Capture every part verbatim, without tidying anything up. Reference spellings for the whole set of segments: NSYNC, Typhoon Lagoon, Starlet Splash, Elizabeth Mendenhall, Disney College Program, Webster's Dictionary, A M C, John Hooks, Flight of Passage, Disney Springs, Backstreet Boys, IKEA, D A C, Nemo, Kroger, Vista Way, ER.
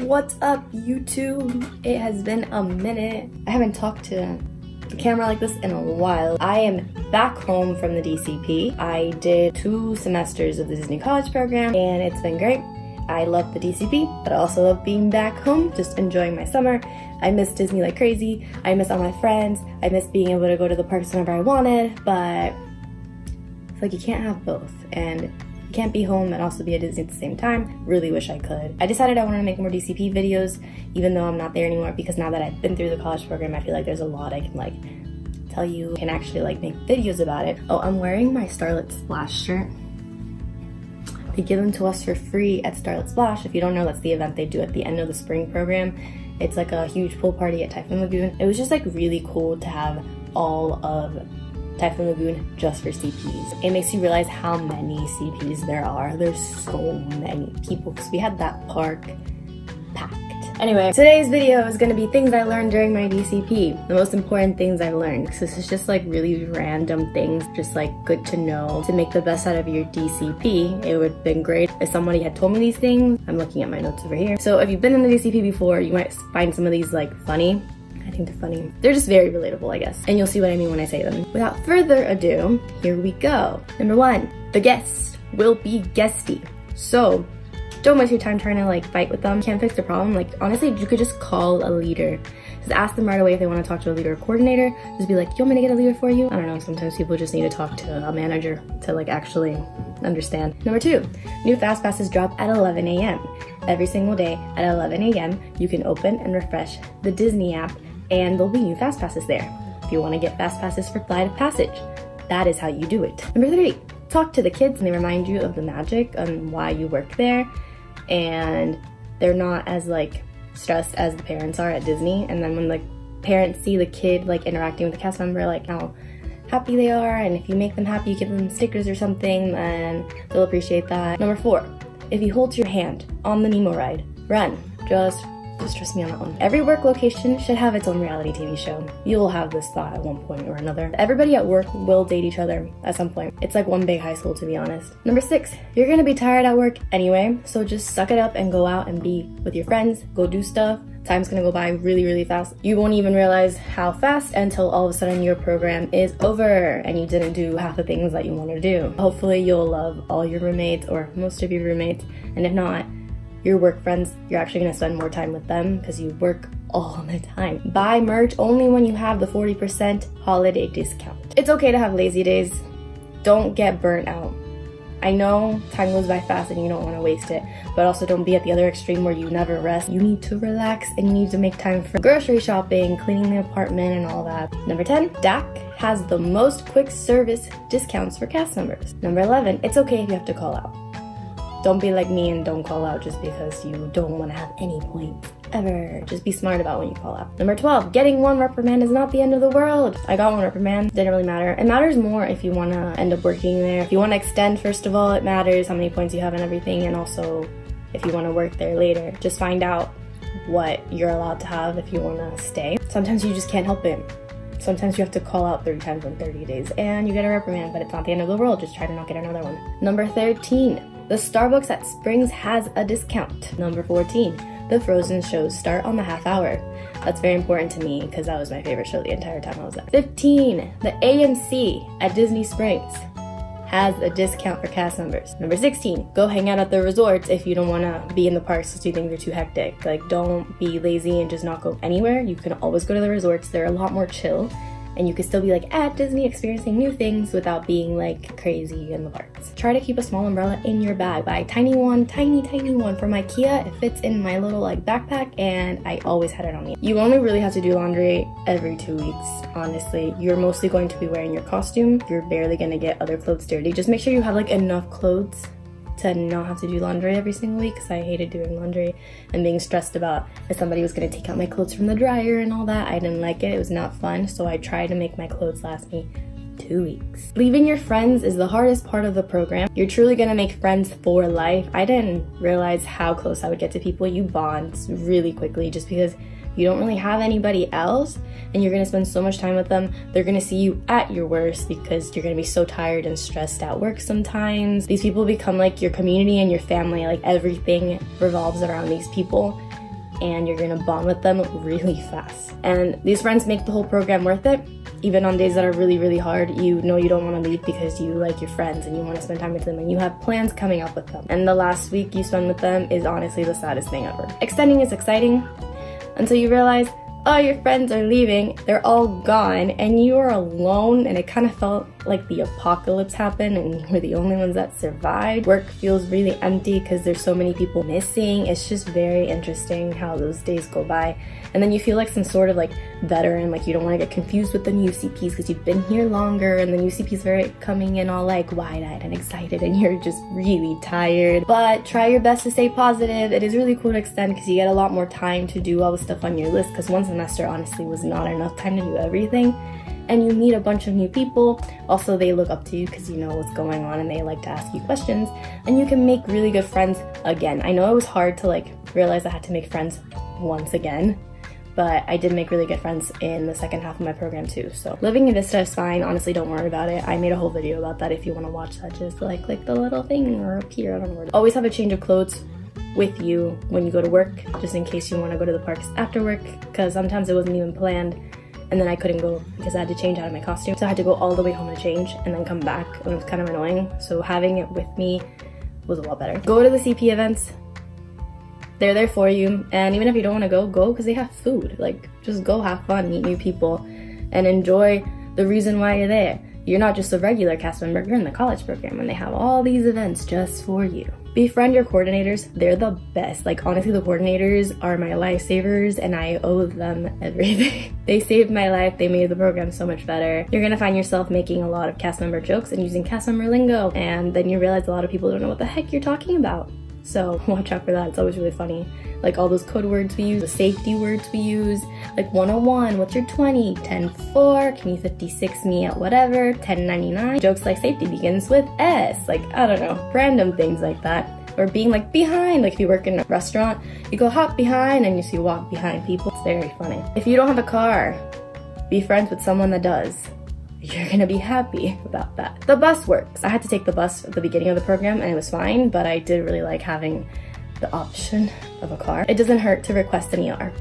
What's up, YouTube? It has been a minute. I haven't talked to the camera like this in a while. I am back home from the D C P. I did two semesters of the Disney College Program and it's been great. I love the D C P, but I also love being back home, just enjoying my summer. I miss Disney like crazy. I miss all my friends. I miss being able to go to the parks whenever I wanted, but it's like you can't have both. And can't be home and also be at Disney at the same time. Really wish I could. I decided I wanted to make more D C P videos even though I'm not there anymore, because now that I've been through the college program I feel like there's a lot I can like tell you and actually like make videos about it. Oh, I'm wearing my Starlet Splash shirt. They give them to us for free at Starlet Splash. If you don't know, that's the event they do at the end of the spring program. It's like a huge pool party at Typhoon Lagoon. It was just like really cool to have all of Typhoon Lagoon just for C Ps. It makes you realize how many C Ps there are. There's so many people because we had that park packed. Anyway, today's video is gonna be things I learned during my D C P. The most important things I learned, because this is just like really random things, just like good to know to make the best out of your D C P. It would have been great if somebody had told me these things. I'm looking at my notes over here. So if you've been in the D C P before, you might find some of these like funny. I think they're funny. They're just very relatable, I guess. And you'll see what I mean when I say them. Without further ado, here we go. Number one, the guest will be guesty. So don't waste your time trying to like fight with them. Can't fix the problem. Like honestly, you could just call a leader. Just ask them right away if they want to talk to a leader or coordinator. Just be like, you want me to get a leader for you? I don't know, sometimes people just need to talk to a manager to like actually understand. Number two, new fast passes drop at eleven A M Every single day at eleven A M you can open and refresh the Disney app and there'll be new fast passes there. If you want to get fast passes for Flight of Passage, that is how you do it. Number three, talk to the kids and they remind you of the magic and why you work there. And they're not as like stressed as the parents are at Disney. And then when the parents see the kid like interacting with the cast member, like how happy they are, and if you make them happy, you give them stickers or something, then they'll appreciate that. Number four, if you hold your hand on the Nemo ride, run, just Just trust me on that one. Every work location should have its own reality T V show. You will have this thought at one point or another. Everybody at work will date each other at some point. It's like one big high school, to be honest. Number six, you're gonna be tired at work anyway, so just suck it up and go out and be with your friends, go do stuff. Time's gonna go by really, really fast. You won't even realize how fast until all of a sudden your program is over and you didn't do half the things that you wanna do. Hopefully you'll love all your roommates or most of your roommates, and if not, your work friends, you're actually gonna spend more time with them because you work all the time. Buy merch only when you have the forty percent holiday discount. It's okay to have lazy days. Don't get burnt out. I know time goes by fast and you don't wanna waste it, but also don't be at the other extreme where you never rest. You need to relax and you need to make time for grocery shopping, cleaning the apartment, and all that. Number ten, D A C has the most quick service discounts for cast members. Number eleven, it's okay if you have to call out. Don't be like me and don't call out just because you don't want to have any points ever. Just be smart about when you call out. Number twelve, getting one reprimand is not the end of the world. I got one reprimand, didn't really matter. It matters more if you want to end up working there. If you want to extend, first of all, it matters how many points you have and everything, and also if you want to work there later. Just find out what you're allowed to have if you want to stay. Sometimes you just can't help it. Sometimes you have to call out three times in thirty days and you get a reprimand, but it's not the end of the world. Just try to not get another one. Number thirteen, the Starbucks at Springs has a discount. Number fourteen, the Frozen shows start on the half hour. That's very important to me because that was my favorite show the entire time I was there. fifteen, the A M C at Disney Springs has a discount for cast members. Number sixteen, go hang out at the resorts if you don't wanna be in the parks because you think they're too hectic. Like, don't be lazy and just not go anywhere. You can always go to the resorts. They're a lot more chill. And you could still be like at Disney experiencing new things without being like crazy in the parks. Try to keep a small umbrella in your bag. Buy a tiny one, tiny, tiny one from IKEA. It fits in my little like backpack and I always had it on me. You only really have to do laundry every two weeks, honestly. You're mostly going to be wearing your costume. You're barely gonna get other clothes dirty. Just make sure you have like enough clothes to not have to do laundry every single week, because I hated doing laundry and being stressed about if somebody was going to take out my clothes from the dryer and all that. I didn't like it. It was not fun, so I tried to make my clothes last me two weeks. Leaving your friends is the hardest part of the program. You're truly going to make friends for life. I didn't realize how close I would get to people. You bond really quickly just because you don't really have anybody else, and you're gonna spend so much time with them. They're gonna see you at your worst because you're gonna be so tired and stressed at work sometimes. These people become like your community and your family. Like everything revolves around these people, and you're gonna bond with them really fast. And these friends make the whole program worth it. Even on days that are really, really hard, you know you don't want to leave because you like your friends and you want to spend time with them and you have plans coming up with them. And the last week you spend with them is honestly the saddest thing ever. Extending is exciting until you realize, oh, your friends are leaving, they're all gone, and you are alone, and it kind of felt like the apocalypse happened and you were the only ones that survived. Work feels really empty because there's so many people missing. It's just very interesting how those days go by. And then you feel like some sort of like veteran, like you don't want to get confused with the new C Ps because you've been here longer, and the new C Ps are coming in all like wide-eyed and excited and you're just really tired. But try your best to stay positive. It is really cool to extend because you get a lot more time to do all the stuff on your list, because one semester honestly was not enough time to do everything. And you meet a bunch of new people. Also, they look up to you because you know what's going on and they like to ask you questions, and you can make really good friends again. I know it was hard to like realize I had to make friends once again, but I did make really good friends in the second half of my program too. So living in Vista is fine, honestly, don't worry about it. I made a whole video about that if you want to watch that. Just like click the little thing or up here, I don't know where to. Always have a change of clothes with you when you go to work, just in case you want to go to the parks after work, because sometimes it wasn't even planned. And then I couldn't go because I had to change out of my costume. So I had to go all the way home to change and then come back, and it was kind of annoying. So having it with me was a lot better. Go to the C P events. They're there for you. And even if you don't want to go, go, because they have food. Like, just go have fun, meet new people, and enjoy the reason why you're there. You're not just a regular cast member, you're in the college program, and they have all these events just for you. Befriend your coordinators, they're the best. Like, honestly, the coordinators are my lifesavers and I owe them everything. They saved my life, they made the program so much better. You're gonna find yourself making a lot of cast member jokes and using cast member lingo, and then you realize a lot of people don't know what the heck you're talking about. So watch out for that, it's always really funny. Like all those code words we use, the safety words we use, like one oh one, what's your twenty, ten four, can you fifty-six me at whatever, ten ninety-nine. Jokes like safety begins with S, like I don't know, random things like that. Or being like behind, like if you work in a restaurant, you go hop behind and you see walk behind people. It's very funny. If you don't have a car, be friends with someone that does. You're gonna be happy about that. The bus works. I had to take the bus at the beginning of the program and it was fine, but I did really like having the option of a car. It doesn't hurt to request an E R.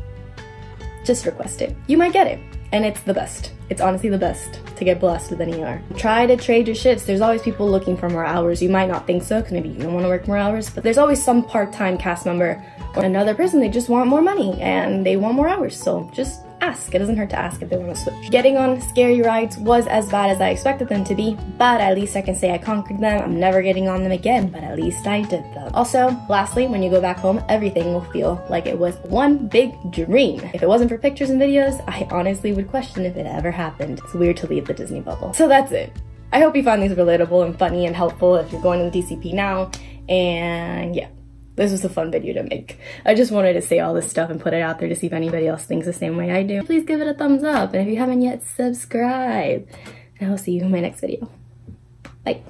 Just request it. You might get it, and it's the best. It's honestly the best to get blessed with an E R. Try to trade your shifts. There's always people looking for more hours. You might not think so, because maybe you don't want to work more hours, but there's always some part-time cast member or another person. They just want more money and they want more hours, so just ask. It doesn't hurt to ask if they want to switch. Getting on scary rides was as bad as I expected them to be, but at least I can say I conquered them. I'm never getting on them again, but at least I did them. Also, lastly, when you go back home, everything will feel like it was one big dream. If it wasn't for pictures and videos, I honestly would question if it ever happened. It's weird to leave the Disney bubble. So that's it. I hope you found these relatable and funny and helpful if you're going to the D C P now, and yeah. This was a fun video to make. I just wanted to say all this stuff and put it out there to see if anybody else thinks the same way I do. Please give it a thumbs up, and if you haven't yet, subscribe. And I will see you in my next video. Bye.